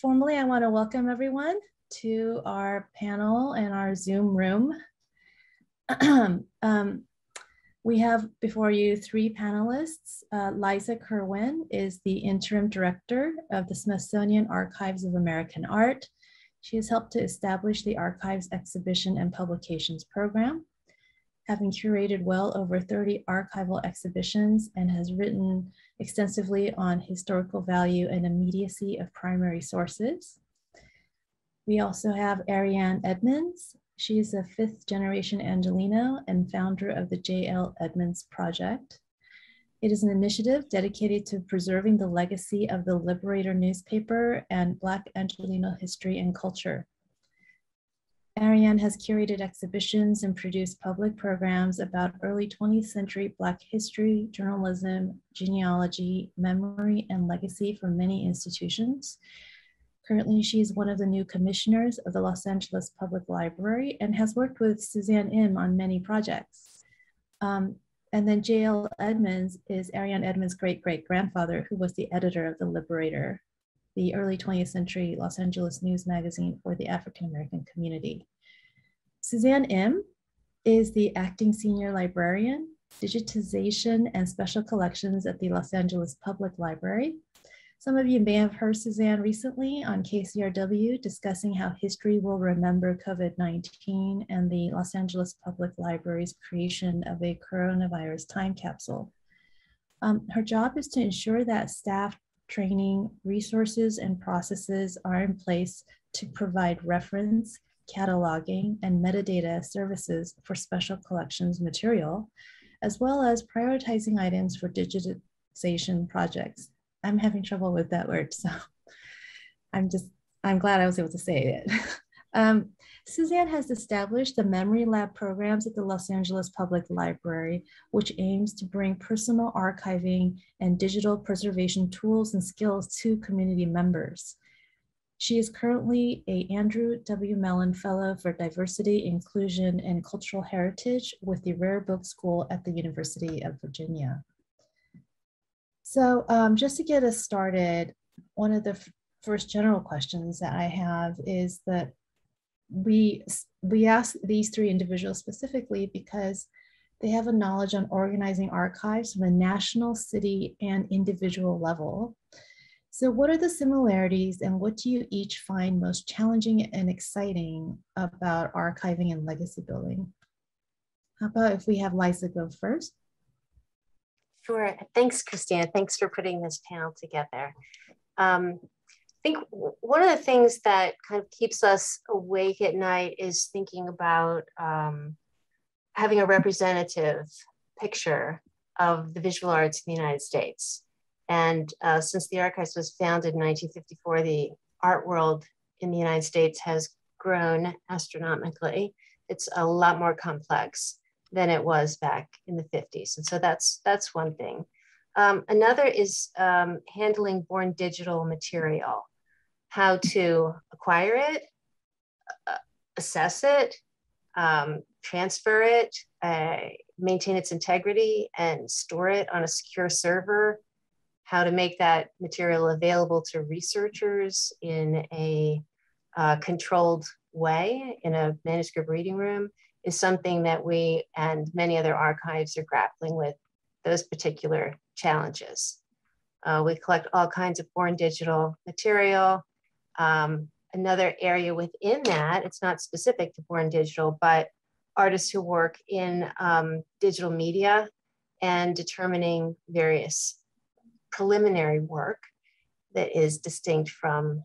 Formally, I want to welcome everyone to our panel in our Zoom room. We have before you three panelists. Liza Kirwin is the interim director of the Smithsonian Archives of American Art. She has helped to establish the Archives Exhibition and Publications Program, having curated well over 30 archival exhibitions, and has written extensively on historical value and immediacy of primary sources. We also have Arianne Edmonds. She is a fifth generation Angelino and founder of the J.L. Edmonds Project. It is an initiative dedicated to preserving the legacy of the Liberator newspaper and Black Angelino history and culture. Arianne has curated exhibitions and produced public programs about early 20th century Black history, journalism, genealogy, memory, and legacy for many institutions. Currently, she is one of the new commissioners of the Los Angeles Public Library and has worked with Suzanne Im on many projects. And then J.L. Edmonds is Arianne Edmonds' great-great-grandfather, who was the editor of The Liberator, the early 20th century Los Angeles news magazine for the African-American community. Suzanne Im is the acting senior librarian, digitization and special collections at the Los Angeles Public Library. Some of you may have heard Suzanne recently on KCRW discussing how history will remember COVID-19 and the Los Angeles Public Library's creation of a coronavirus time capsule. Her job is to ensure that staff training, resources, and processes are in place to provide reference, cataloging, and metadata services for special collections material, as well as prioritizing items for digitization projects. I'm having trouble with that word, so I'm glad I was able to say it. Suzanne has established the Memory Lab programs at the Los Angeles Public Library, which aims to bring personal archiving and digital preservation tools and skills to community members. She is currently an Andrew W. Mellon Fellow for Diversity, Inclusion, and Cultural Heritage with the Rare Book School at the University of Virginia. So just to get us started, one of the first general questions that I have is that we ask these three individuals specifically because they have a knowledge on organizing archives from a national, city, and individual level. So what are the similarities, and what do you each find most challenging and exciting about archiving and legacy building? How about if we have Liza go first? Sure. Thanks, Christina. Thanks for putting this panel together. I think one of the things that kind of keeps us awake at night is thinking about having a representative picture of the visual arts in the United States. And since the Archives was founded in 1954, the art world in the United States has grown astronomically. It's a lot more complex than it was back in the 50s. And so that's one thing. Another is handling born digital material, how to acquire it, assess it, transfer it, maintain its integrity, and store it on a secure server, how to make that material available to researchers in a controlled way in a manuscript reading room, is something that we and many other archives are grappling with, those particular challenges. We collect all kinds of born digital material. Another area within that, it's not specific to born digital, but artists who work in digital media and determining various preliminary work that is distinct from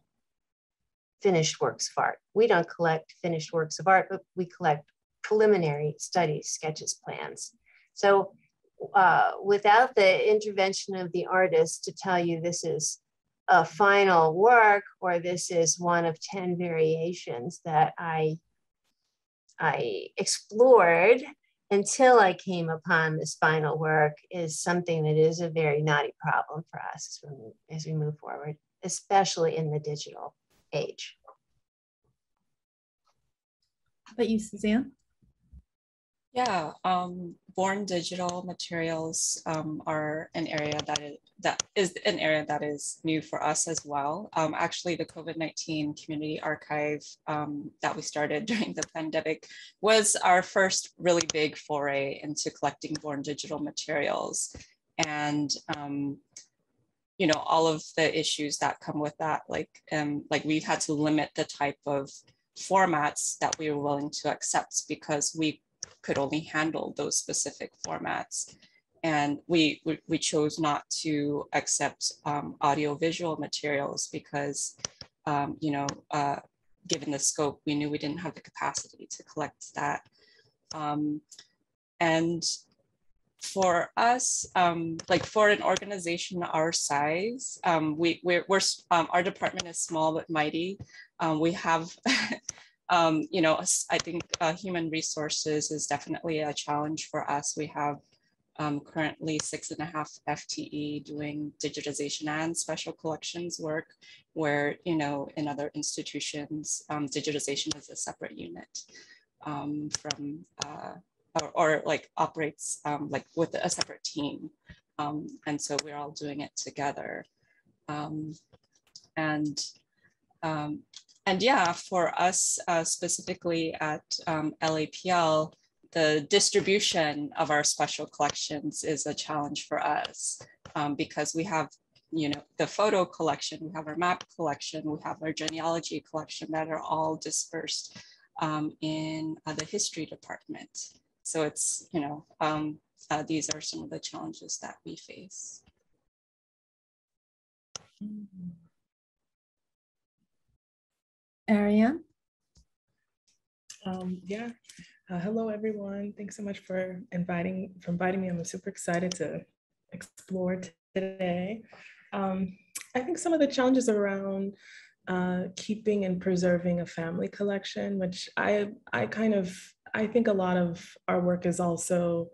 finished works of art. We don't collect finished works of art, but we collect preliminary studies, sketches, plans. So without the intervention of the artist to tell you this is a final work or this is one of 10 variations that I explored until I came upon this final work, is something that is a very naughty problem for us as we move forward, especially in the digital age. How about you, Suzanne? Yeah, born digital materials are an area that is new for us as well. Actually, the COVID-19 community archive that we started during the pandemic was our first really big foray into collecting born digital materials, and you know, all of the issues that come with that, like we've had to limit the type of formats that we were willing to accept because we could only handle those specific formats. And we chose not to accept audiovisual materials because, you know, given the scope, we knew we didn't have the capacity to collect that. And for us, like for an organization our size, our department is small but mighty. We have, you know, I think human resources is definitely a challenge for us. We have currently 6.5 FTE doing digitization and special collections work, where, you know, in other institutions, digitization is a separate unit from or like operates like with a separate team. And so we're all doing it together. And yeah, for us specifically at LAPL, the distribution of our special collections is a challenge for us because we have, you know, the photo collection, we have our map collection, we have our genealogy collection that are all dispersed in the history department. So it's, you know, these are some of the challenges that we face. Arianne? Yeah, hello everyone. Thanks so much for inviting me. I'm super excited to explore today. I think some of the challenges around keeping and preserving a family collection, which I think a lot of our work is also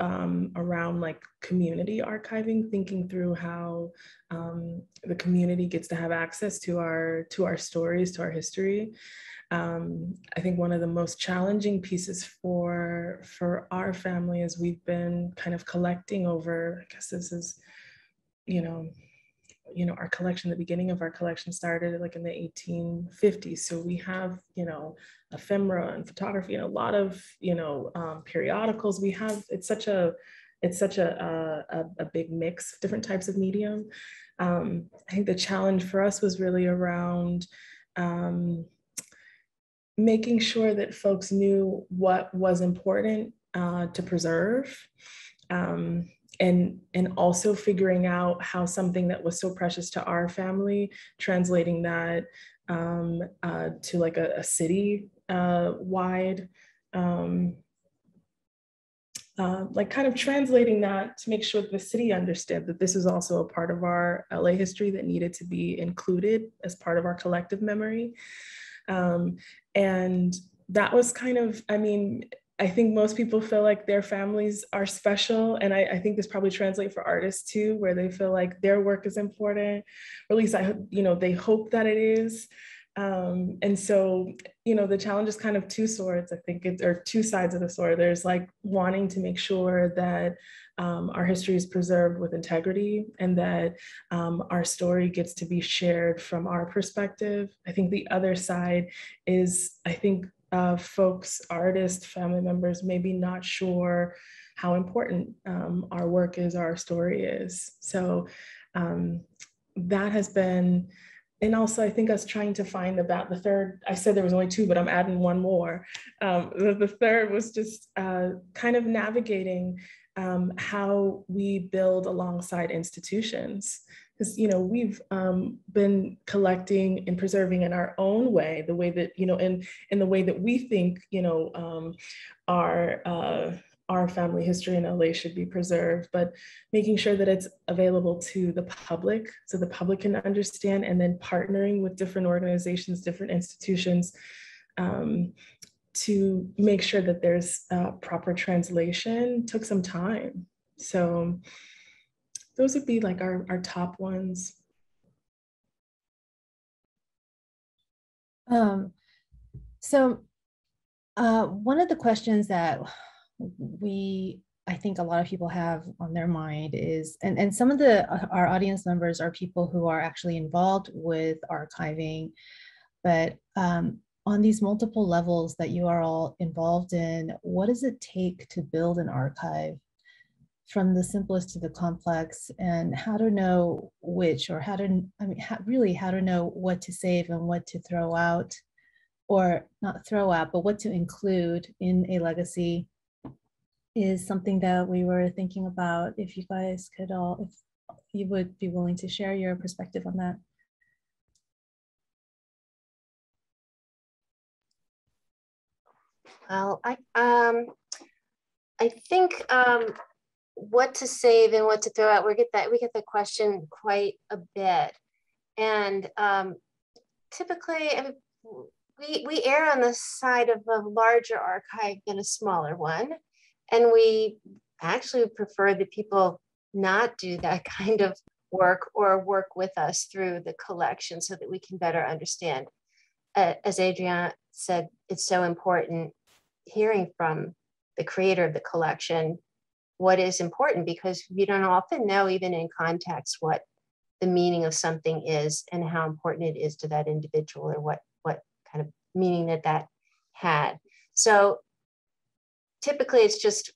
around like community archiving, thinking through how the community gets to have access to our stories, to our history. I think one of the most challenging pieces for our family is we've been kind of collecting over, I guess this is, you know, our collection, the beginning of our collection started like in the 1850s. So we have, you know, ephemera and photography and a lot of, you know, periodicals. We have, it's such a big mix of different types of medium. I think the challenge for us was really around making sure that folks knew what was important to preserve. And also figuring out how something that was so precious to our family, translating that to like a city-wide, like kind of translating that to make sure that the city understood that this was also a part of our LA history that needed to be included as part of our collective memory. And that was kind of, I mean, I think most people feel like their families are special. And I think this probably translates for artists too, where they feel like their work is important, or at least I, you know, they hope that it is. And so, you know, the challenge is kind of two swords, I think, or two sides of the sword. There's like wanting to make sure that our history is preserved with integrity and that our story gets to be shared from our perspective. I think the other side is, I think, folks, artists, family members, maybe not sure how important our work is, our story is. So that has been, and also I think us trying to find about the third, I said there was only two, but I'm adding one more. The third was just kind of navigating how we build alongside institutions. Because, you know, we've been collecting and preserving in our own way, the way that, you know, in the way that we think, you know, our family history in LA should be preserved, but making sure that it's available to the public so the public can understand, and then partnering with different organizations, different institutions to make sure that there's proper translation took some time. So those would be like our top ones. So One of the questions that I think a lot of people have on their mind is, and some of our audience members are people who are actually involved with archiving, but on these multiple levels that you are all involved in, what does it take to build an archive from the simplest to the complex, and how to know which, or how to know what to save and what to throw out, or not throw out, but what to include in a legacy, is something that we were thinking about. If you guys could all, if you would be willing to share your perspective on that. Well, I think what to save and what to throw out, we get that question quite a bit, and typically we err on the side of a larger archive than a smaller one. And we actually prefer that people not do that kind of work or work with us through the collection so that we can better understand. As Adrienne said, it's so important hearing from the creator of the collection what is important, because we don't often know, even in context, what the meaning of something is and how important it is to that individual, or what kind of meaning that had. So typically it's just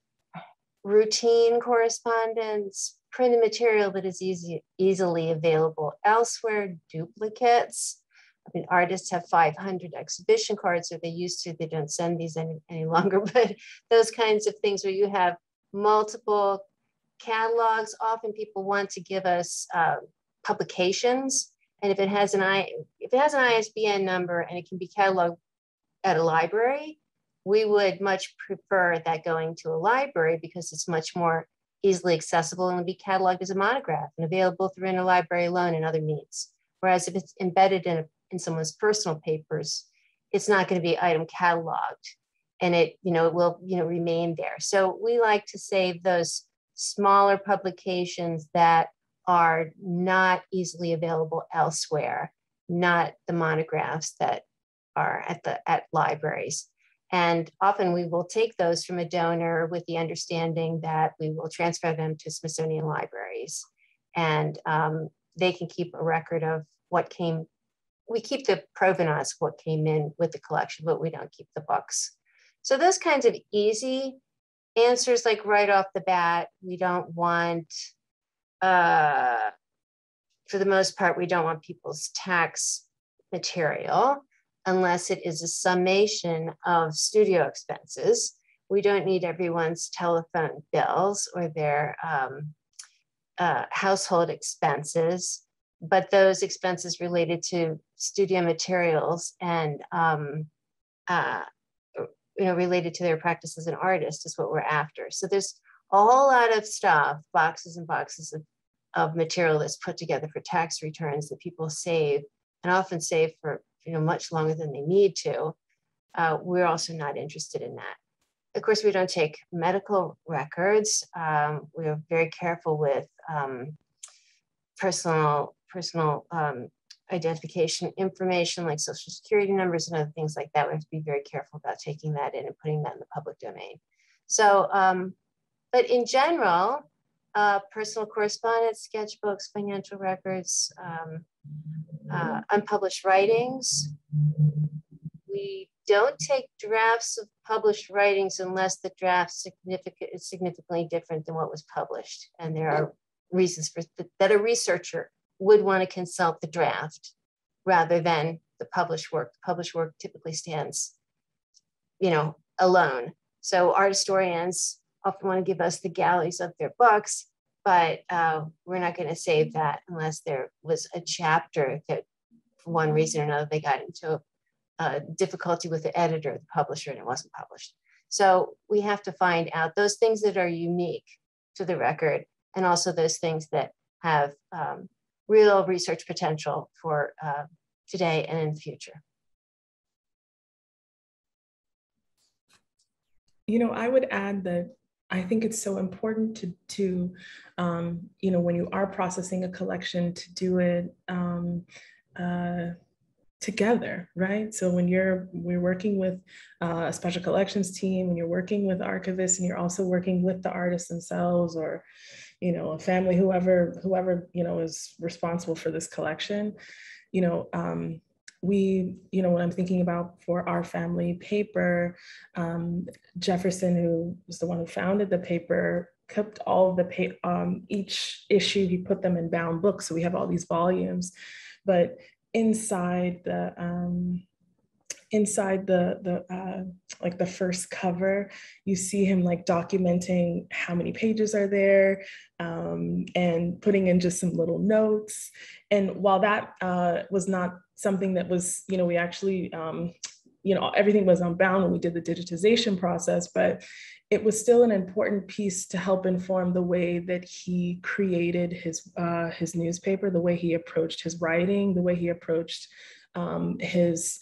routine correspondence, printed material that is easily available elsewhere, duplicates. I mean, artists have 500 exhibition cards, or they used to, they don't send these any longer, but those kinds of things where you have multiple catalogs. Often people want to give us publications, and if it has an ISBN number and it can be cataloged at a library, we would much prefer that going to a library, because it's much more easily accessible and would be cataloged as a monograph and available through interlibrary loan and other means. Whereas if it's embedded in someone's personal papers, it's not going to be item cataloged, and it will remain there. So we like to save those smaller publications that are not easily available elsewhere, not the monographs that are at libraries. And often we will take those from a donor with the understanding that we will transfer them to Smithsonian libraries, and they can keep a record of what came. We keep the provenance, what came in with the collection, but we don't keep the books. So those kinds of easy answers, like right off the bat, we don't want, for the most part, we don't want people's tax material, unless it is a summation of studio expenses. We don't need everyone's telephone bills or their household expenses, but those expenses related to studio materials and related to their practice as an artist is what we're after. So there's a whole lot of stuff, boxes and boxes of material that's put together for tax returns that people save, and often save for much longer than they need to. We're also not interested in that. Of course, we don't take medical records. We are very careful with personal identification information, like social security numbers and other things like that. We have to be very careful about taking that in and putting that in the public domain. So, but in general, personal correspondence, sketchbooks, financial records, unpublished writings. We don't take drafts of published writings unless the draft is significantly different than what was published. And there are reasons for that a researcher would want to consult the draft rather than the published work. The published work typically stands, alone. So art historians often want to give us the galleys of their books, but we're not going to save that unless there was a chapter that for one reason or another, they got into a difficulty with the editor, the publisher, and it wasn't published. So we have to find out those things that are unique to the record, and also those things that have real research potential for today and in the future. I would add that I think it's so important when you are processing a collection, to do it together, right? So when we're working with a special collections team, when you're working with archivists, and you're also working with the artists themselves, or a family, whoever is responsible for this collection, when I'm thinking about for our family paper, Jefferson, who was the one who founded the paper, kept all of the each issue, he put them in bound books, so we have all these volumes, but inside the like the first cover, you see him like documenting how many pages are there, and putting in just some little notes. And while that was not something that was, we actually, everything was unbound when we did the digitization process, but it was still an important piece to help inform the way that he created his newspaper, the way he approached his writing, the way he approached his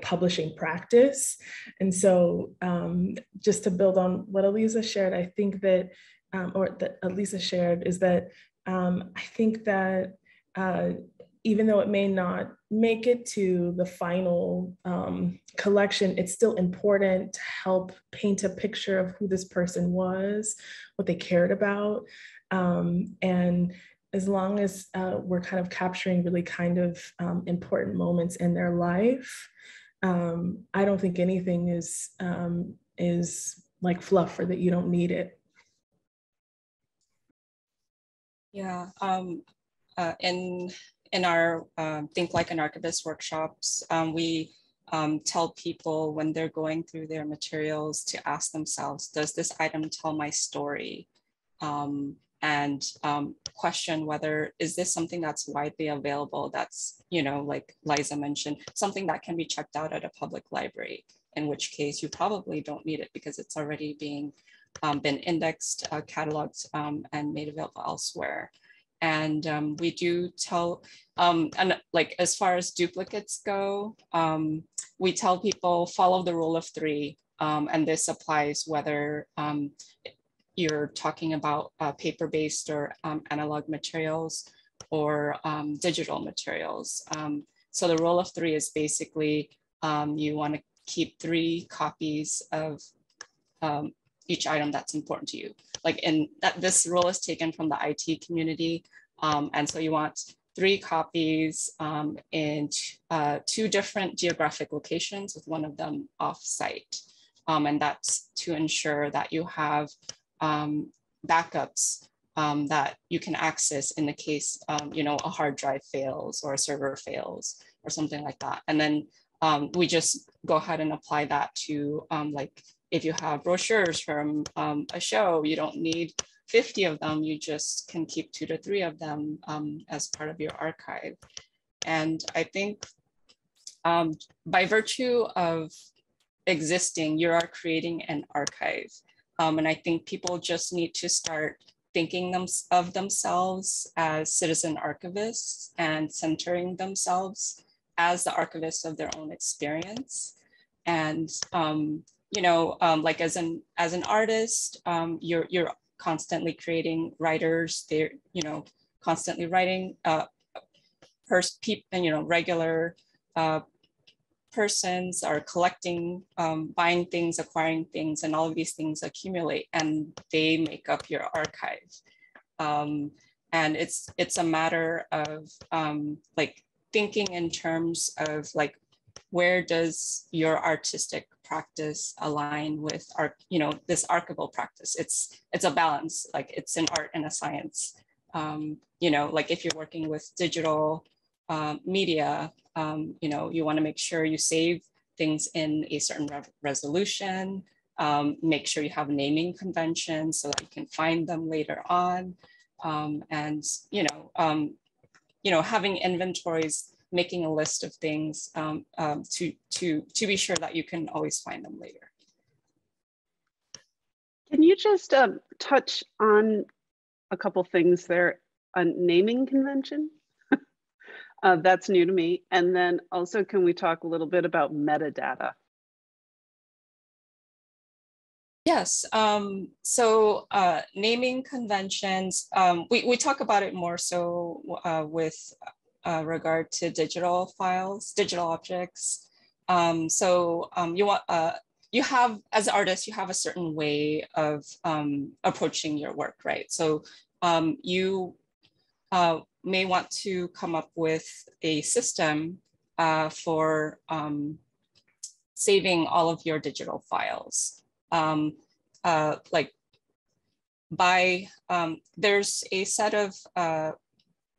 publishing practice. And so just to build on what Aliza shared, I think that, I think that even though it may not make it to the final collection, it's still important to help paint a picture of who this person was, what they cared about. And as long as we're kind of capturing really kind of important moments in their life, I don't think anything is like fluff or that you don't need it. Yeah. In our Think Like an Archivist workshops, we tell people when they're going through their materials to ask themselves, does this item tell my story? And question whether, is this something that's widely available? That's, like Liza mentioned, something that can be checked out at a public library, in which case you probably don't need it because it's already being been indexed, cataloged, and made available elsewhere. And we do tell, and like as far as duplicates go, we tell people follow the rule of three, and this applies whether you're talking about paper-based or analog materials or digital materials. So the rule of three is basically you want to keep 3 copies of each item that's important to you. Like in that, this rule is taken from the IT community. And so you want 3 copies in 2 different geographic locations with one of them off-site. And that's to ensure that you have backups that you can access in the case, a hard drive fails or a server fails or something like that. And then we just go ahead and apply that to if you have brochures from a show, you don't need 50 of them. You just can keep 2 to 3 of them as part of your archive. And I think by virtue of existing, you are creating an archive. And I think people just need to start thinking of themselves as citizen archivists and centering themselves as the archivists of their own experience. And as an artist, you're constantly creating writers. They're constantly writing. Regular persons are collecting, buying things, acquiring things, and all of these things accumulate, and they make up your archive. And it's a matter of thinking in terms of where does your artistic practice align with our, this archival practice? It's a balance, it's an art and a science. If you're working with digital media, you want to make sure you save things in a certain resolution, make sure you have naming conventions so that you can find them later on. Having inventories, making a list of things to be sure that you can always find them later. Can you just touch on a couple things there? A naming convention? That's new to me. And then also, can we talk a little bit about metadata? Yes, so naming conventions, we talk about it more so with regard to digital files, digital objects. You have, as artists, you have a certain way of approaching your work, right? So you may want to come up with a system for saving all of your digital files. There's a set of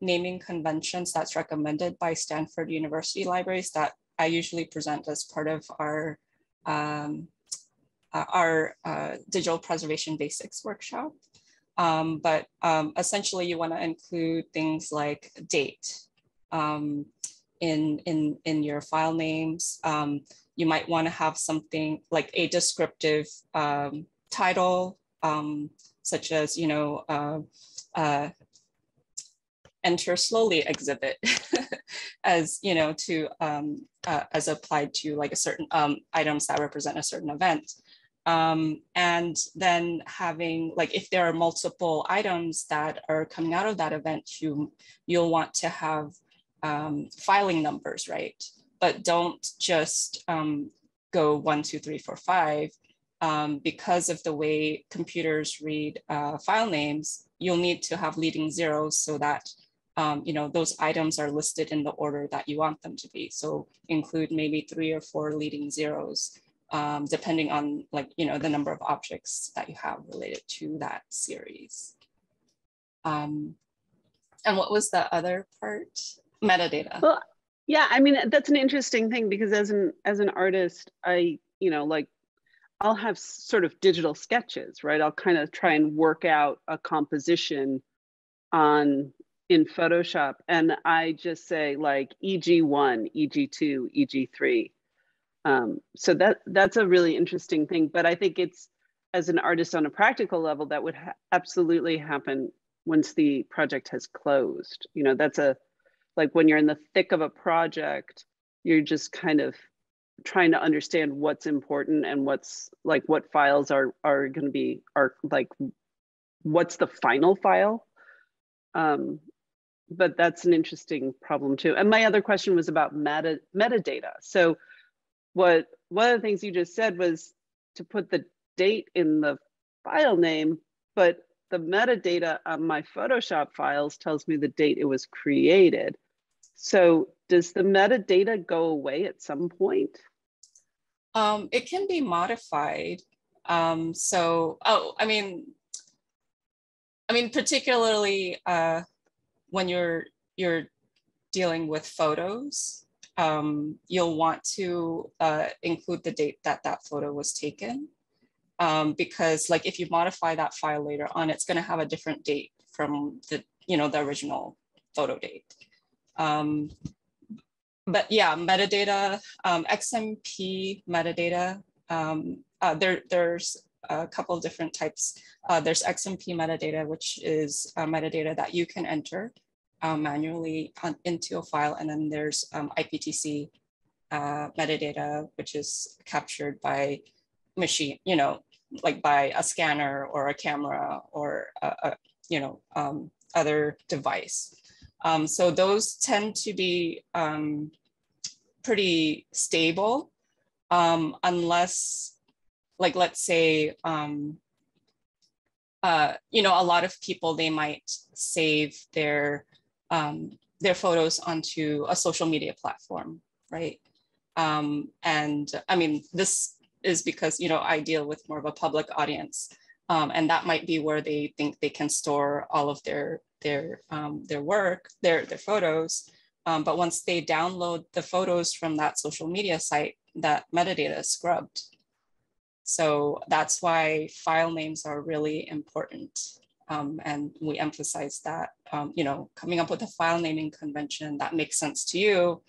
naming conventions that's recommended by Stanford University Libraries that I usually present as part of our digital preservation basics workshop. Essentially you want to include things like date in your file names. You might want to have something like a descriptive title, such as, you know, Enter Slowly exhibit, as you know, to as applied to like a certain items that represent a certain event, and then having like if there are multiple items that are coming out of that event, you'll want to have filing numbers, right? But don't just go 1, 2, 3, 4, 5. Because of the way computers read file names, you'll need to have leading zeros so that you know, those items are listed in the order that you want them to be. So include maybe 3 or 4 leading zeros, depending on like, you know, the number of objects that you have related to that series. And what was the other part? Metadata. Well, yeah, I mean, that's an interesting thing because as an artist, I, you know, like I'll have sort of digital sketches, right? I'll kind of try and work out a composition on in Photoshop, and I just say like EG1, EG2, EG3. So that's a really interesting thing, but I think it's, as an artist on a practical level, that would absolutely happen once the project has closed. You know, that's a, like when you're in the thick of a project, you're just kind of trying to understand what's important and what's like, what files are going to be, are like, what's the final file? But that's an interesting problem too. And my other question was about metadata. So what, one of the things you just said was to put the date in the file name, but the metadata on my Photoshop files tells me the date it was created. So does the metadata go away at some point? It can be modified. Particularly when you're dealing with photos, you'll want to include the date that that photo was taken, because like if you modify that file later on, it's going to have a different date from the, you know, the original photo date. But yeah, metadata, XMP metadata, there's a couple of different types. There's XMP metadata, which is metadata that you can enter manually into a file. And then there's IPTC metadata, which is captured by machine, you know, like by a scanner or a camera or, other device. So those tend to be pretty stable, unless, like, let's say, a lot of people, they might save their photos onto a social media platform, right? And I mean, this is because, you know, I deal with more of a public audience, and that might be where they think they can store all of their work, their photos. But once they download the photos from that social media site, that metadata is scrubbed. So that's why file names are really important. And we emphasize that, coming up with a file naming convention that makes sense to you,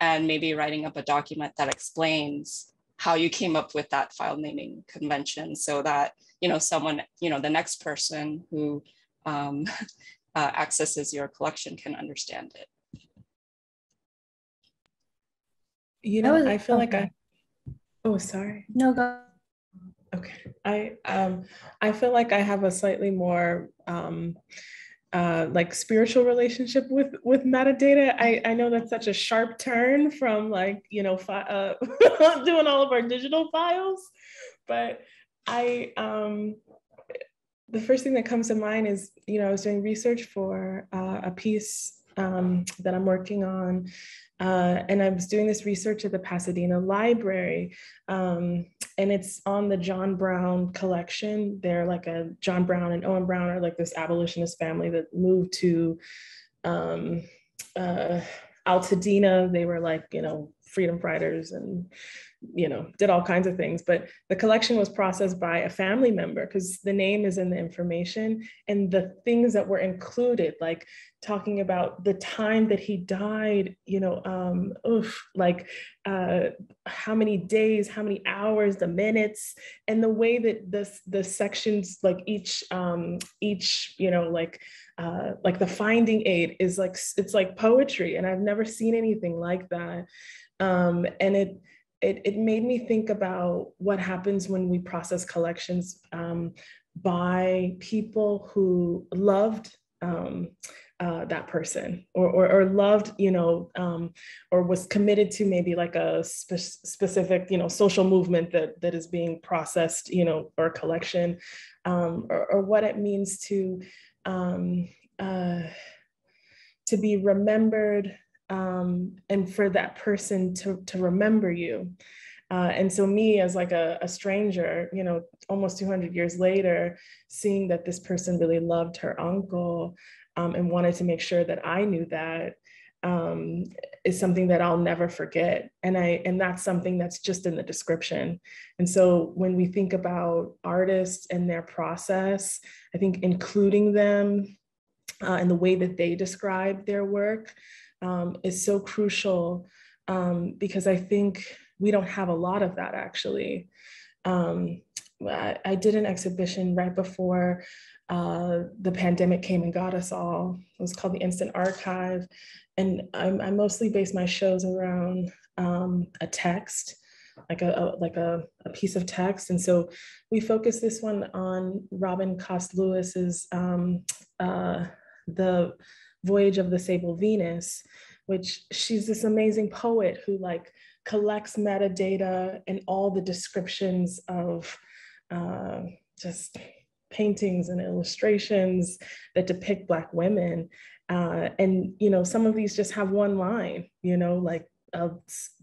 and maybe writing up a document that explains how you came up with that file naming convention so that, you know, someone, you know, the next person who accesses your collection can understand it. You know, I feel like I, oh, sorry. No, go. Okay. I feel like I have a slightly more like spiritual relationship with metadata. I know that's such a sharp turn from like, you know, doing all of our digital files, but the first thing that comes to mind is, you know, I was doing research for a piece that I'm working on, and I was doing this research at the Pasadena Library, and it's on the John Brown collection. They're like a John Brown and Owen Brown are like this abolitionist family that moved to Altadena. They were like, you know, freedom fighters and, you know, did all kinds of things, but the collection was processed by a family member because the name is in the information, and the things that were included, like talking about the time that he died, you know, how many days, how many hours, the minutes, and the way that the sections, like each, you know, like the finding aid is like, it's like poetry, and I've never seen anything like that. And it made me think about what happens when we process collections by people who loved that person or loved, you know, or was committed to maybe like a specific, you know, social movement that is being processed, you know, or collection, or what it means to be remembered, and for that person to remember you. And so me as like a stranger, you know, almost 200 years later, seeing that this person really loved her uncle and wanted to make sure that I knew that is something that I'll never forget. And that's something that's just in the description. And so when we think about artists and their process, I think including them and the way that they describe their work, is so crucial because I think we don't have a lot of that actually. I did an exhibition right before the pandemic came and got us all. It was called the Instant Archive. And I mostly base my shows around a text, like a piece of text. And so we focused this one on Robin Cost-Lewis's the Voyage of the Sable Venus, which she's this amazing poet who like collects metadata and all the descriptions of just paintings and illustrations that depict Black women. And, you know, some of these just have one line, you know, like, a,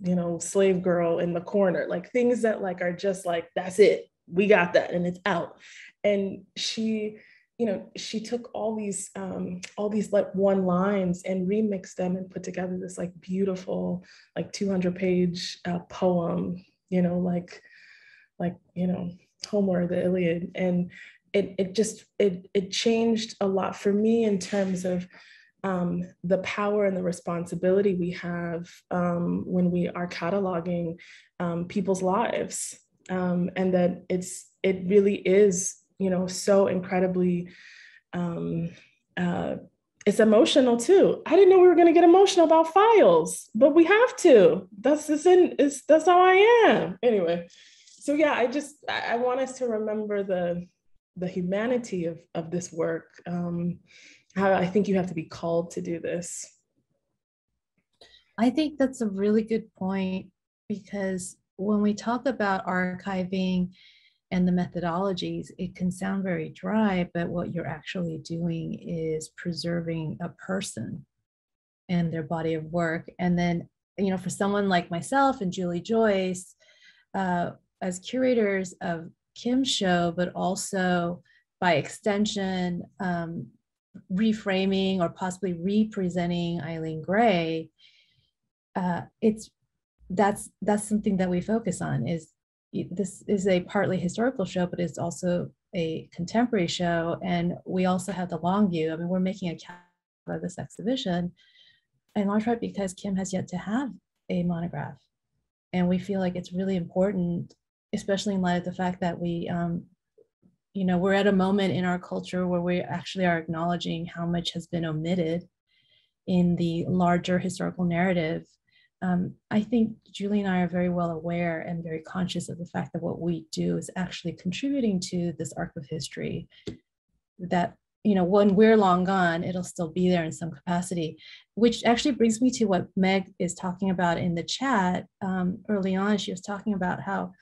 you know, slave girl in the corner, like things that like are just like, that's it, we got that and it's out. And she, you know, she took all these like one lines and remixed them and put together this like beautiful, like 200-page poem, you know, like, you know, Homer, the Iliad. And it changed a lot for me in terms of the power and the responsibility we have when we are cataloging people's lives. And that it really is, you know, so incredibly, it's emotional too. I didn't know we were going to get emotional about files, but we have to. That's how I am. Anyway, so yeah, I want us to remember the humanity of this work. How I think you have to be called to do this. I think that's a really good point, because when we talk about archiving and the methodologies, it can sound very dry, but what you're actually doing is preserving a person and their body of work. And then, you know, for someone like myself and Julie Joyce, as curators of Kim's show, but also by extension, reframing or possibly representing Eileen Gray, that's something that we focus on is, this is a partly historical show, but it's also a contemporary show. And we also have the long view. I mean, we're making a catalog of this exhibition, in large part because Kim has yet to have a monograph. And we feel like it's really important, especially in light of the fact that we, you know, we're at a moment in our culture where we actually are acknowledging how much has been omitted in the larger historical narrative. I think Julie and I are very well aware and very conscious of the fact that what we do is actually contributing to this arc of history that you know, when we're long gone, it'll still be there in some capacity, which actually brings me to what Meg is talking about in the chat. Early on, she was talking about how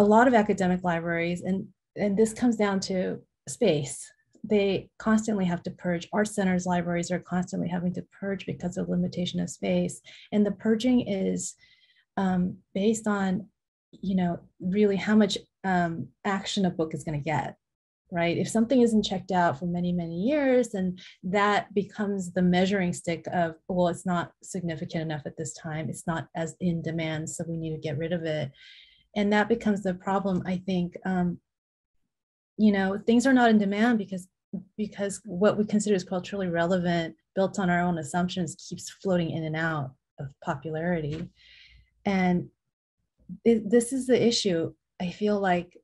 a lot of academic libraries, and this comes down to space, they constantly have to purge. Art centers, libraries are constantly having to purge because of limitation of space. And the purging is based on, you know, really how much action a book is going to get, right? If something isn't checked out for many, many years, then that becomes the measuring stick of, well, it's not significant enough at this time. It's not as in demand, so we need to get rid of it. And that becomes the problem, I think. You know, things are not in demand because what we consider as culturally relevant, built on our own assumptions, keeps floating in and out of popularity. And this is the issue. I feel like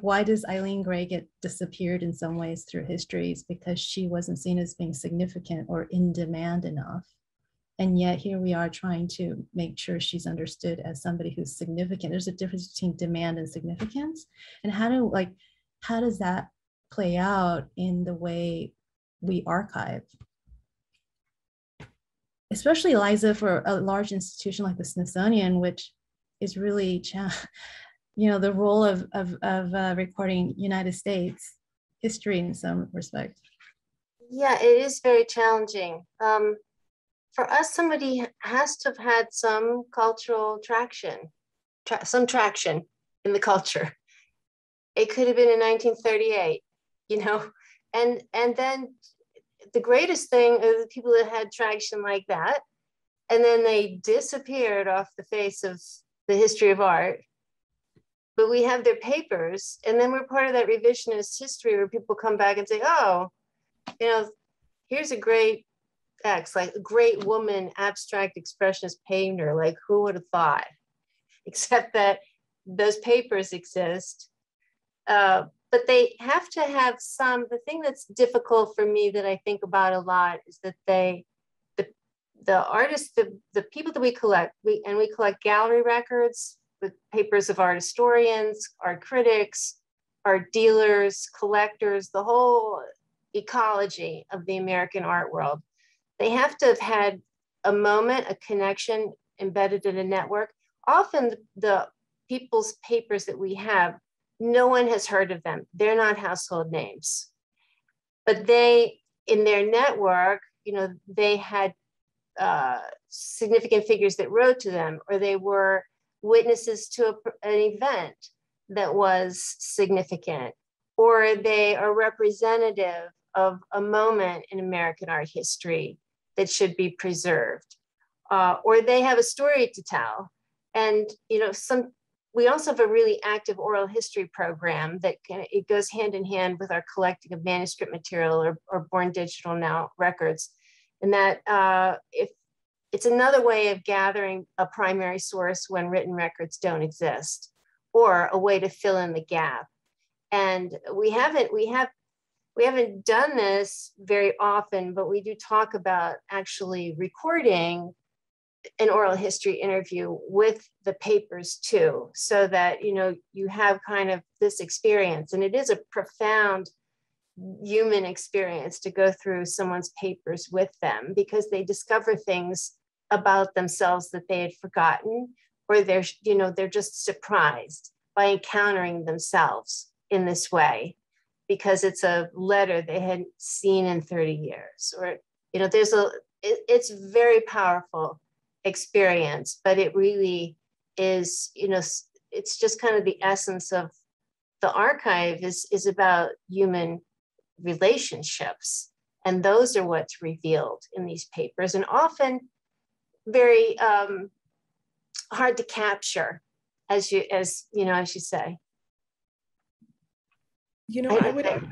why does Eileen Gray get disappeared in some ways through histories? Because she wasn't seen as being significant or in demand enough. And yet here we are trying to make sure she's understood as somebody who's significant. There's a difference between demand and significance. And how does that play out in the way we archive? Especially, Liza, for a large institution like the Smithsonian, which is really, you know, the role of recording United States history in some respect. Yeah, it is very challenging. For us, somebody has to have had some cultural traction, some traction in the culture. It could have been in 1938, you know, and then the greatest thing are the people that had traction like that, and then they disappeared off the face of the history of art. But we have their papers, and then we're part of that revisionist history where people come back and say, oh, you know, here's a great X, like a great woman, abstract expressionist painter, like who would have thought, except that those papers exist. But they have to have some, the thing that's difficult for me that I think about a lot is that the artists, the people that we collect, we collect gallery records with papers of art historians, art critics, art dealers, collectors, the whole ecology of the American art world. They have to have had a moment, a connection embedded in a network. Often the people's papers that we have, no one has heard of them. They're not household names, but they, in their network, you know, they had significant figures that wrote to them, or they were witnesses to an event that was significant, or they are representative of a moment in American art history that should be preserved, or they have a story to tell. And, you know, we also have a really active oral history program that it goes hand in hand with our collecting of manuscript material or born digital now records. And that if it's another way of gathering a primary source when written records don't exist, or a way to fill in the gap. And we haven't done this very often, but we do talk about actually recording an oral history interview with the papers too, so that, you know, you have kind of this experience. And it is a profound human experience to go through someone's papers with them, because they discover things about themselves that they had forgotten, or they're, you know, they're just surprised by encountering themselves in this way, because it's a letter they hadn't seen in 30 years, or, you know, it's very powerful experience, but it really is, you know, it's just kind of the essence of the archive is about human relationships. And those are what's revealed in these papers, and often very hard to capture, as you say. You know, I would add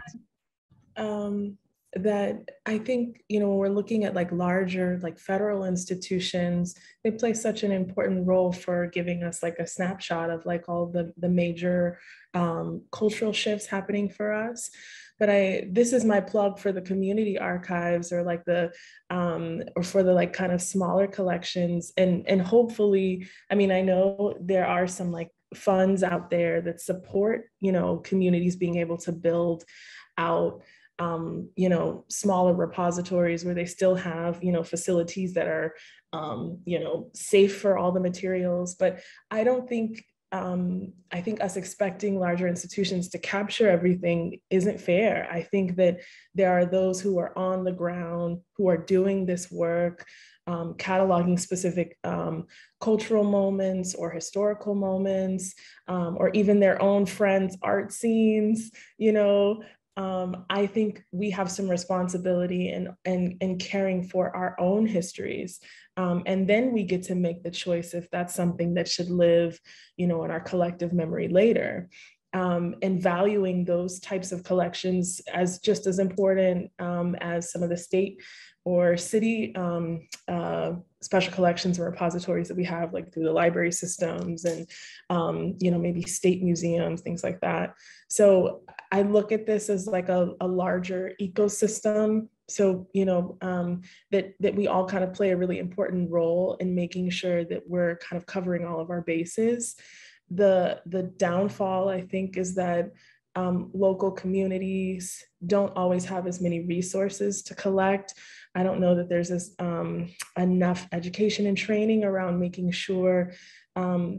that I think, you know, when we're looking at like larger, like federal institutions, they play such an important role for giving us like a snapshot of like all the major cultural shifts happening for us. But this is my plug for the community archives, or like the, or for the like kind of smaller collections. And hopefully, I mean, I know there are some like funds out there that support, you know, communities being able to build out smaller repositories where they still have, facilities that are, safe for all the materials. But I don't think, I think us expecting larger institutions to capture everything isn't fair. I think that there are those who are on the ground, who are doing this work, cataloging specific cultural moments or historical moments, or even their own friends' art scenes, I think we have some responsibility in caring for our own histories. And then we get to make the choice if that's something that should live, in our collective memory later. And valuing those types of collections as just as important as some of the state or city special collections and repositories that we have, like through the library systems and, maybe state museums, things like that. So I look at this as like a larger ecosystem. So, that we all kind of play a really important role in making sure that we're kind of covering all of our bases. The downfall, I think, is that local communities don't always have as many resources to collect. I don't know that there's this, enough education and training around making sure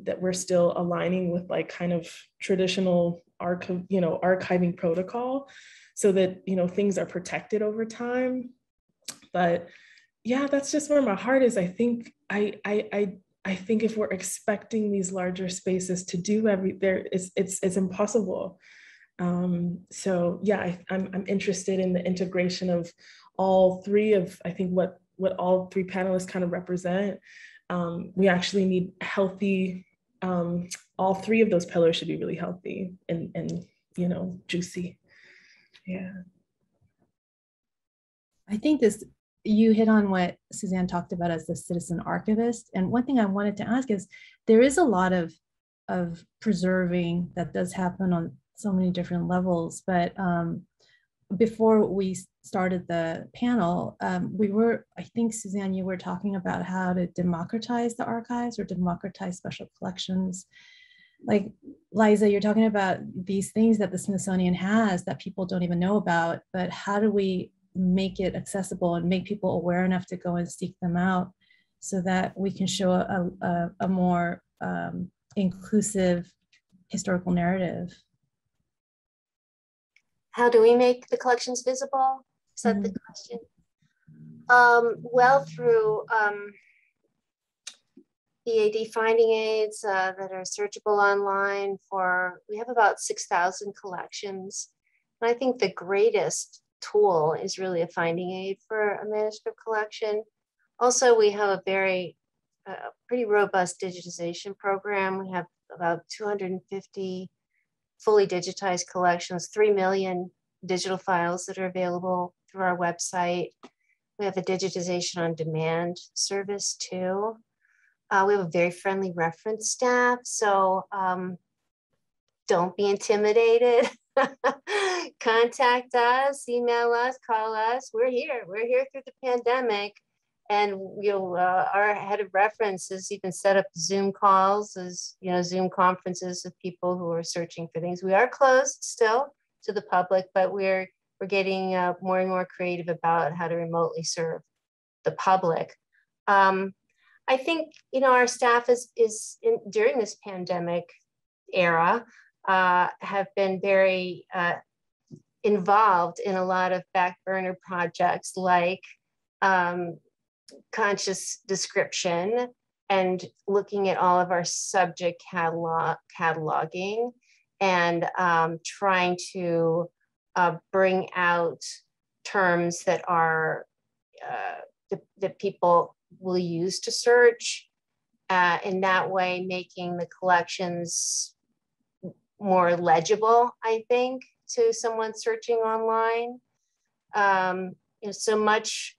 that we're still aligning with like kind of traditional archiving protocol, so that things are protected over time. But yeah, that's just where my heart is. I think I think if we're expecting these larger spaces to do everything, it's impossible. So yeah, I'm interested in the integration of all three of, I think, what all three panelists kind of represent. We actually need healthy, all three of those pillars should be really healthy and juicy. Yeah. I think this, you hit on what Suzanne talked about as the citizen archivist. And one thing I wanted to ask is, there is a lot of preserving that does happen on so many different levels, but before we started the panel, I think, Suzanne, you were talking about how to democratize the archives or democratize special collections. Like, Liza, you're talking about these things that the Smithsonian has that people don't even know about, but how do we make it accessible and make people aware enough to go and seek them out so that we can show a more inclusive historical narrative? How do we make the collections visible? Is that the question? Well, through EAD finding aids that are searchable online for, we have about 6,000 collections. And I think the greatest tool is really a finding aid for a manuscript collection. Also, we have a very pretty robust digitization program. We have about 250 fully digitized collections, 3 million digital files that are available through our website. We have a digitization on demand service too. We have a very friendly reference staff, so don't be intimidated. Contact us, email us, call us. We're here through the pandemic. And our head of reference has even set up Zoom calls, as Zoom conferences with people who are searching for things. We are closed still to the public, but we're getting more and more creative about how to remotely serve the public. I think our staff is during this pandemic era have been very involved in a lot of back burner projects like. Conscious description and looking at all of our subject cataloging and trying to bring out terms that are that people will use to search, in that way making the collections more legible, I think, to someone searching online. So much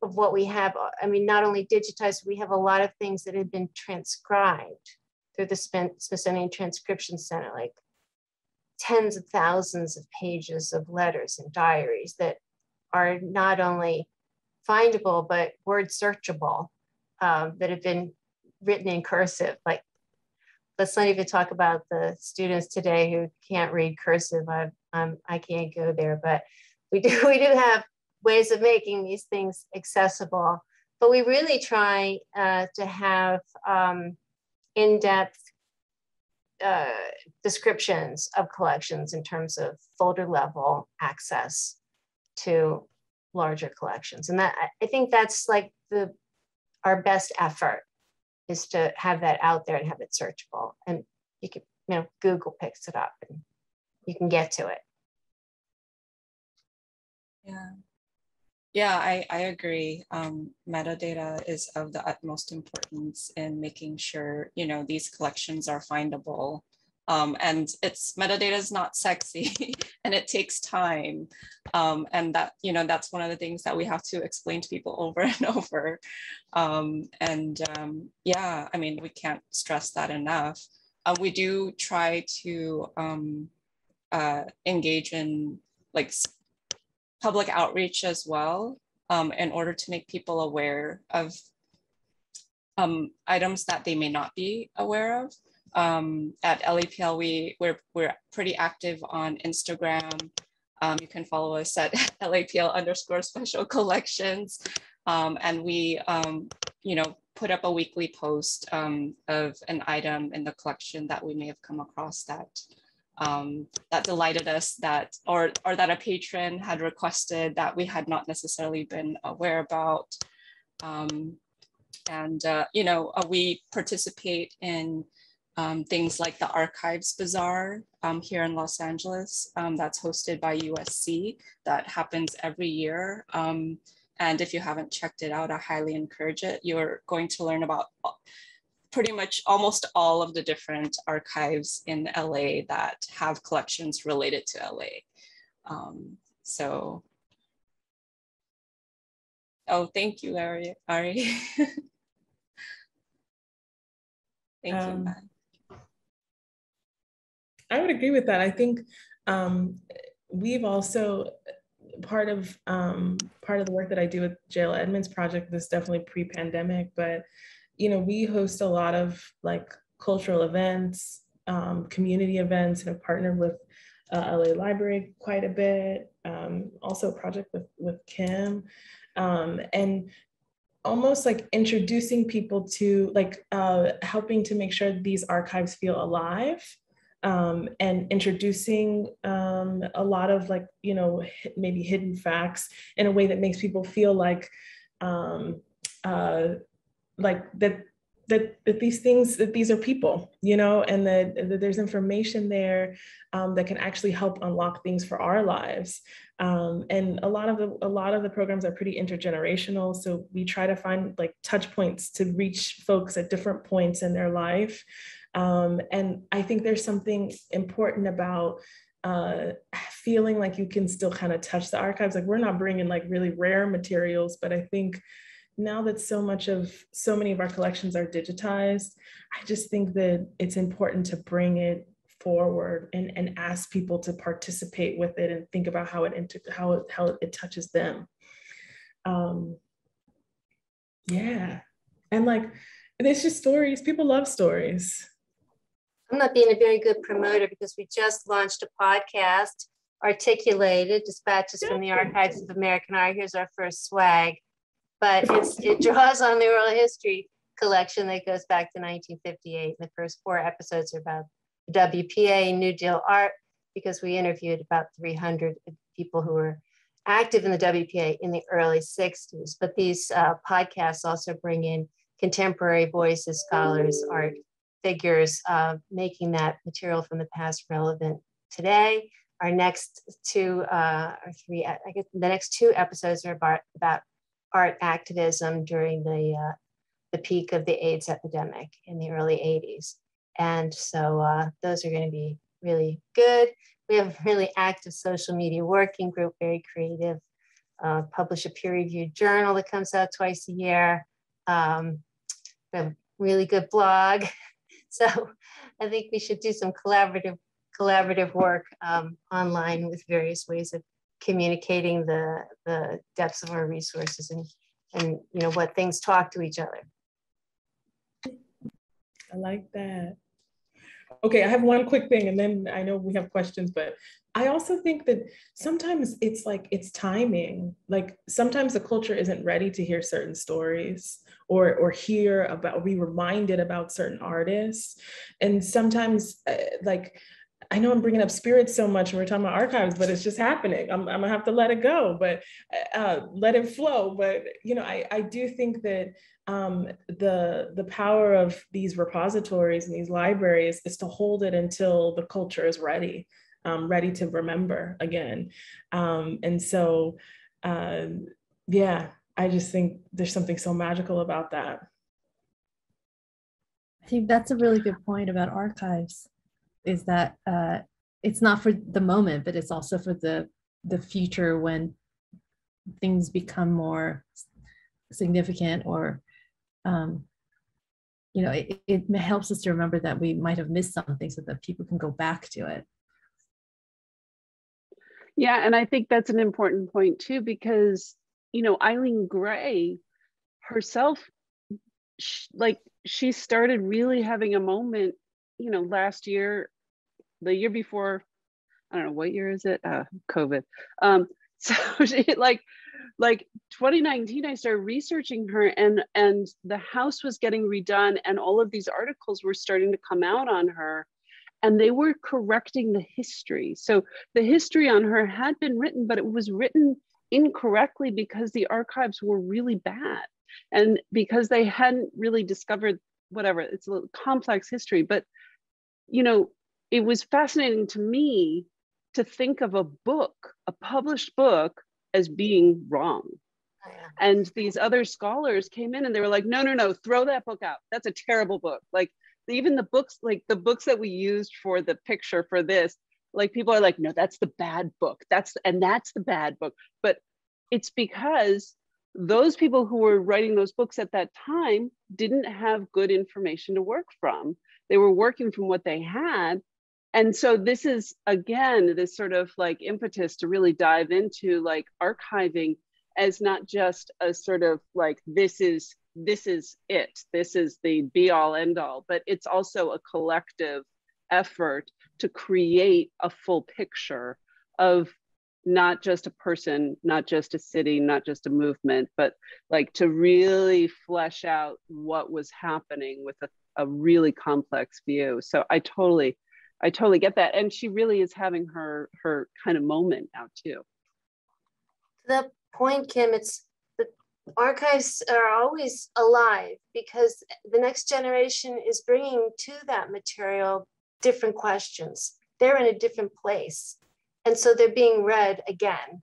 of what we have, I mean, not only digitized, we have a lot of things that have been transcribed through the Smithsonian Transcription Center, like tens of thousands of pages of letters and diaries that are not only findable, but word searchable, that have been written in cursive. Like, let's not even talk about the students today who can't read cursive. I can't go there, but we do have ways of making these things accessible, but we really try to have in-depth descriptions of collections in terms of folder level access to larger collections. And that, I think that's like our best effort, is to have that out there and have it searchable. And you can, you know, Google picks it up and you can get to it. Yeah. Yeah, I agree. Metadata is of the utmost importance in making sure, you know, these collections are findable. And metadata is not sexy and it takes time. And that, you know, that's one of the things that we have to explain to people over and over. Yeah, I mean, we can't stress that enough. We do try to engage in like public outreach as well, in order to make people aware of items that they may not be aware of. At LEPL, we're pretty active on Instagram. You can follow us at LAPL_special collections. And we, you know, put up a weekly post of an item in the collection that we may have come across that that delighted us, that or that a patron had requested that we had not necessarily been aware about. You know, we participate in things like the Archives Bazaar here in Los Angeles, that's hosted by USC, that happens every year. And if you haven't checked it out, I highly encourage it. You're going to learn about pretty much almost all of the different archives in LA that have collections related to LA. Oh, thank you, Ari. Thank you, Matt. I would agree with that. I think we've also, part of the work that I do with J.L. Edmonds Project, this is definitely pre-pandemic, but you know, we host a lot of like cultural events, community events, and have partnered with LA Library quite a bit. Also a project with Kim, and almost like introducing people to like helping to make sure these archives feel alive. And introducing a lot of like, you know, maybe hidden facts in a way that makes people feel like that these things, that these are people, you know, and that there's information there that can actually help unlock things for our lives. And a lot of the programs are pretty intergenerational. So we try to find like touch points to reach folks at different points in their life. And I think there's something important about feeling like you can still kind of touch the archives. Like, we're not bringing like really rare materials, but I think now that so many of our collections are digitized, I just think that it's important to bring it forward and ask people to participate with it and think about how it touches them. Yeah, and like, there's just stories. People love stories. I'm not being a very good promoter because we just launched a podcast, Articulated, Dispatches from the Archives of American Art. Here's our first swag. But it draws on the oral history collection that goes back to 1958. The first 4 episodes are about WPA and New Deal art, because we interviewed about 300 people who were active in the WPA in the early 60s. But these podcasts also bring in contemporary voices, scholars, art figures, making that material from the past relevant today. Our next 2 or 3, I guess the next 2 episodes are about art activism during the peak of the AIDS epidemic in the early 80s. And so those are gonna be really good. We have a really active social media working group, very creative, publish a peer-reviewed journal that comes out twice a year. A really good blog. So I think we should do some collaborative work online with various ways of communicating the depths of our resources and you know, what things talk to each other. I like that. Okay, I have one quick thing, and then I know we have questions, but I also think that sometimes it's like, it's timing. Like sometimes the culture isn't ready to hear certain stories or hear about, or be reminded about certain artists. And sometimes like, I know I'm bringing up spirits so much and we're talking about archives, but it's just happening. I'm gonna have to let it go, but let it flow. But you know, I do think that the power of these repositories and these libraries is to hold it until the culture is ready, ready to remember again. And so, yeah, I just think there's something so magical about that. I think that's a really good point about archives. Is that it's not for the moment, but it's also for the future when things become more significant, or you know, it helps us to remember that we might have missed something so that people can go back to it. Yeah, and I think that's an important point too, because you know, Eileen Gray herself, she started really having a moment, you know, last year, the year before, I don't know, what year is it? COVID. So she, like 2019, I started researching her, and the house was getting redone, and all of these articles were starting to come out on her, and they were correcting the history. So the history on her had been written, but it was written incorrectly because the archives were really bad, and because they hadn't really discovered whatever, it's a little complex history, but you know, it was fascinating to me to think of a book, a published book, as being wrong. And these other scholars came in and they were like, no, no, no, throw that book out. That's a terrible book. Like even the books, like the books that we used for the picture for this, like people are like, no, that's the bad book. That's the bad book. But it's because those people who were writing those books at that time didn't have good information to work from. They were working from what they had. And so this is, again, this sort of like impetus to really dive into like archiving as not just a sort of like, this is it, this is the be all end all, but it's also a collective effort to create a full picture of not just a person, not just a city, not just a movement, but like to really flesh out what was happening with a really complex view. So I totally get that. And she really is having her kind of moment now too. To that point, Kim, it's the archives are always alive because the next generation is bringing to that material different questions. They're in a different place. And so they're being read again.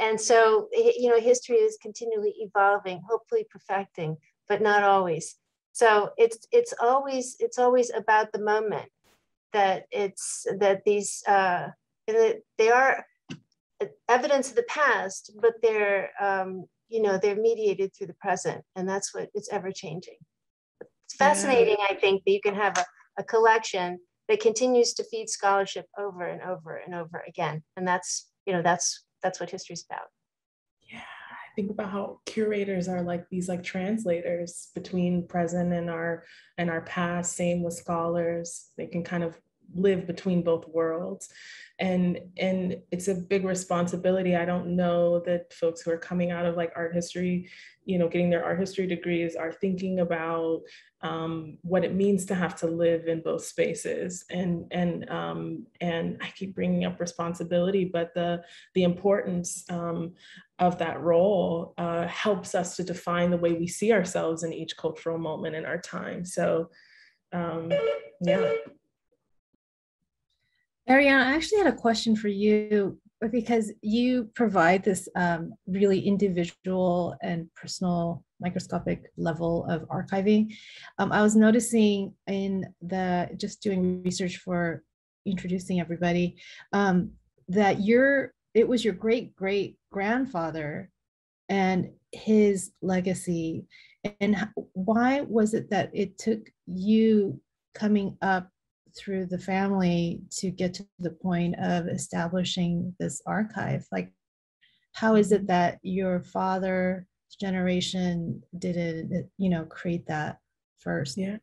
And so, you know, history is continually evolving, hopefully perfecting, but not always. So it's always about the moment that these, they are evidence of the past, but they're, you know, they're mediated through the present. And that's what, it's ever changing. It's fascinating, yeah. I think, that you can have a collection that continues to feed scholarship over and over and over again. And that's, you know, that's what history's about. Yeah, I think about how curators are like these like translators between present and our past, same with scholars. They can kind of live between both worlds. And it's a big responsibility. I don't know that folks who are coming out of like art history, you know, getting their art history degrees are thinking about what it means to have to live in both spaces. And I keep bringing up responsibility, but the importance of that role helps us to define the way we see ourselves in each cultural moment in our time. So yeah. Arianne, I actually had a question for you because you provide this really individual and personal microscopic level of archiving. I was noticing in just doing research for introducing everybody that it was your great-great-grandfather and his legacy. And why was it that it took you coming up through the family to get to the point of establishing this archive? Like, how is it that your father's generation didn't, you know, create that first? Yeah,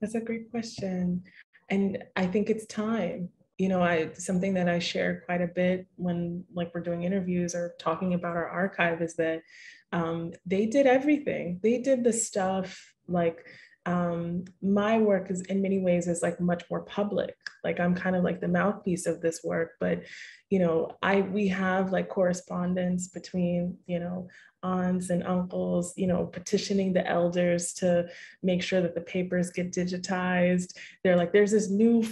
that's a great question. And I think it's time. you know, something that I share quite a bit when like we're doing interviews or talking about our archive is that they did everything. They did the stuff like my work is in many ways is like much more public. Like I'm kind of like the mouthpiece of this work, but you know, we have like correspondence between, you know, aunts and uncles, you know, petitioning the elders to make sure that the papers get digitized. They're like, there's this new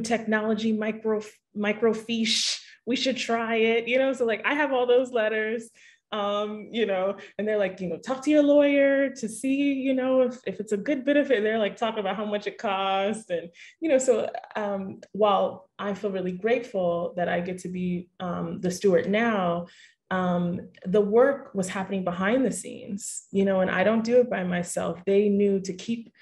technology, microfiche, we should try it, you know? So like, I have all those letters, you know, and they're like, you know, talk to your lawyer to see, you know, if it's a good benefit. And they're like, talk about how much it costs. And, you know, so while I feel really grateful that I get to be the steward now, the work was happening behind the scenes, you know, and I don't do it by myself. They knew to keep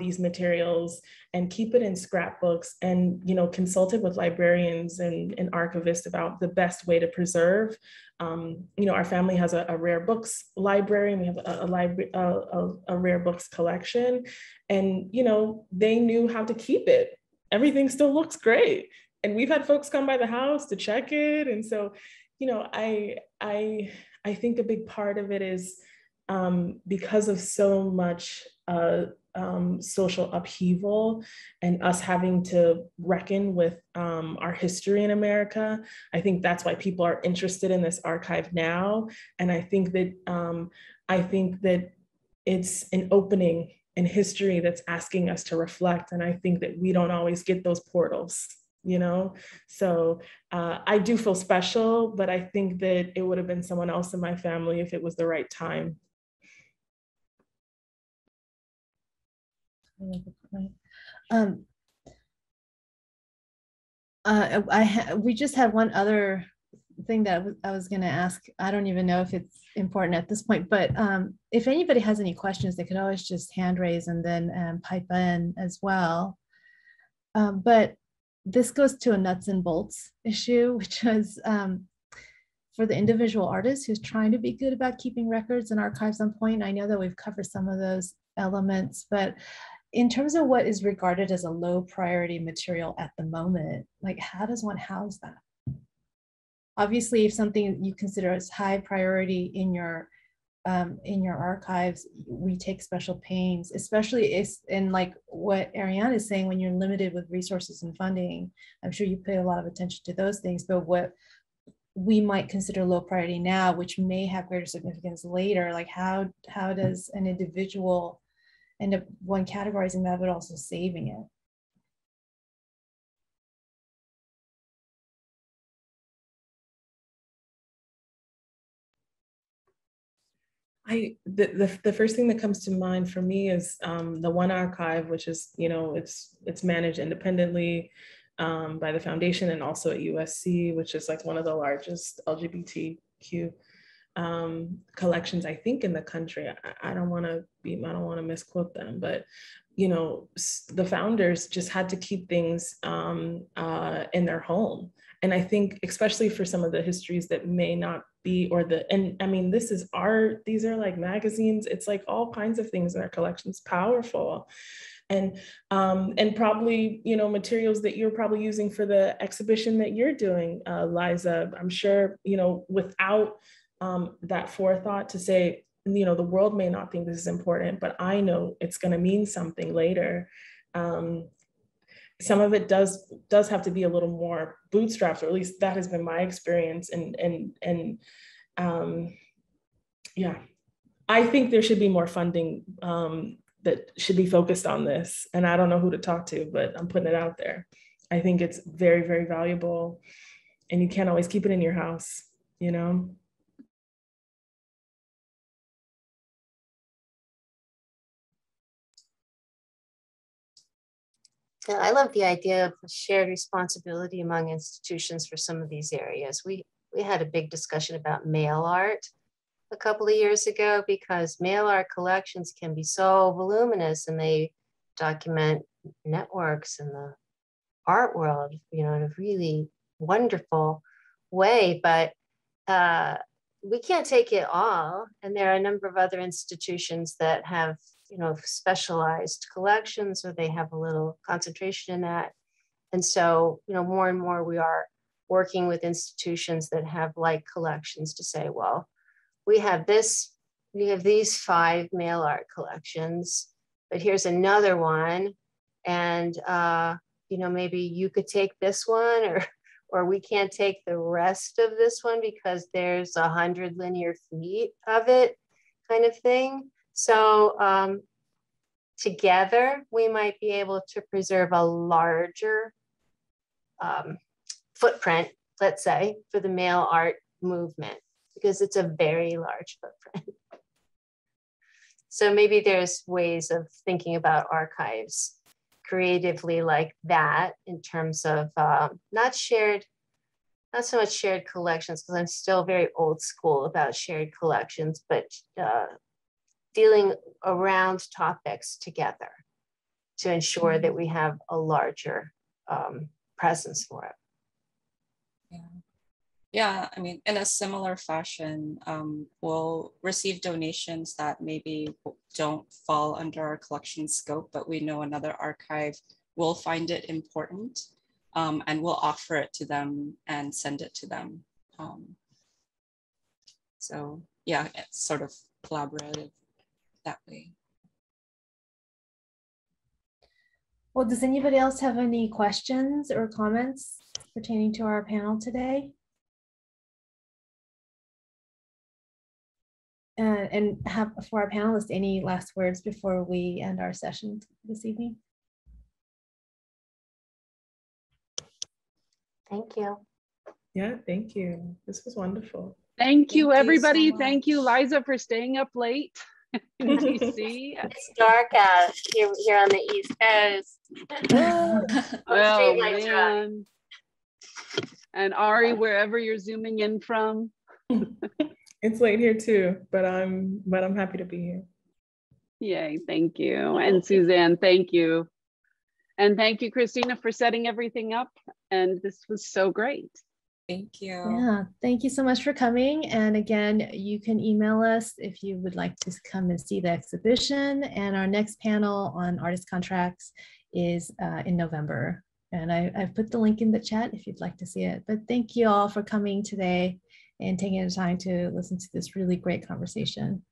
these materials and keep it in scrapbooks and, you know, consulted with librarians and archivists about the best way to preserve. You know, our family has a rare books library, and we have a rare books collection, and, you know, they knew how to keep it. Everything still looks great. And we've had folks come by the house to check it. And so, you know, I think a big part of it is because of so much social upheaval and us having to reckon with our history in America. I think that's why people are interested in this archive now. And I think that it's an opening in history that's asking us to reflect. And I think that we don't always get those portals. You know, so I do feel special, but I think that it would have been someone else in my family if it was the right time. We just had one other thing that I was going to ask. I don't even know if it's important at this point, but if anybody has any questions, they could always just hand raise and then pipe in as well. But this goes to a nuts and bolts issue, which is for the individual artist who's trying to be good about keeping records and archives on point. I know that we've covered some of those elements, but in terms of what is regarded as a low priority material at the moment, like how does one house that? Obviously, if something you consider as high priority in your archives, we take special pains, especially in like what Arianne is saying, when you're limited with resources and funding, I'm sure you pay a lot of attention to those things, but what we might consider low priority now, which may have greater significance later, like how does an individual end up one categorizing that, but also saving it? The first thing that comes to mind for me is the One Archive, which is, you know, it's managed independently by the foundation and also at USC, which is like one of the largest LGBTQ collections, I think, in the country. I don't want to be, I don't want to misquote them, but, you know, the founders just had to keep things in their home. And I think, especially for some of the histories that may not be, or the, and I mean, this is art, these are like magazines, it's like all kinds of things in our collections, powerful. And probably, you know, materials that you're probably using for the exhibition that you're doing, Liza, I'm sure, you know, without that forethought to say, you know, the world may not think this is important, but I know it's going to mean something later. Some of it does have to be a little more bootstrapped, or at least that has been my experience. And yeah, I think there should be more funding that should be focused on this. And I don't know who to talk to, but I'm putting it out there. I think it's very, very valuable, and you can't always keep it in your house, you know? I love the idea of shared responsibility among institutions for some of these areas. We had a big discussion about mail art a couple of years ago, because mail art collections can be so voluminous, and they document networks in the art world, you know, in a really wonderful way, but we can't take it all. And there are a number of other institutions that have, you know, specialized collections, or they have a little concentration in that. And so, you know, more and more we are working with institutions that have like collections to say, well, we have this, we have these 5 mail art collections, but here's another one. And, you know, maybe you could take this one, or we can't take the rest of this one because there's 100 linear feet of it, kind of thing. So together we might be able to preserve a larger footprint, let's say, for the mail art movement, because it's a very large footprint. So maybe there's ways of thinking about archives creatively like that, in terms of not so much shared collections, because I'm still very old school about shared collections, but dealing around topics together to ensure that we have a larger presence for it. Yeah. Yeah, I mean, in a similar fashion, we'll receive donations that maybe don't fall under our collection scope, but we know another archive will find it important, and we'll offer it to them and send it to them. So yeah, it's sort of collaborative that way. Well, does anybody else have any questions or comments pertaining to our panel today? And have, for our panelists, any last words before we end our session this evening? Thank you. Yeah, thank you. This was wonderful. Thank you, everybody. Thank you, Liza, for staying up late in DC. It's dark out here on the East Coast. Oh, man. And Ari, wherever you're zooming in from. It's late here too, but I'm happy to be here. Yay, thank you. And Suzanne, thank you. And thank you, Christina, for setting everything up. And this was so great. Thank you. Yeah, thank you so much for coming. And again, you can email us if you would like to come and see the exhibition. And our next panel on artist contracts is in November. And I've put the link in the chat if you'd like to see it. But thank you all for coming today and taking the time to listen to this really great conversation.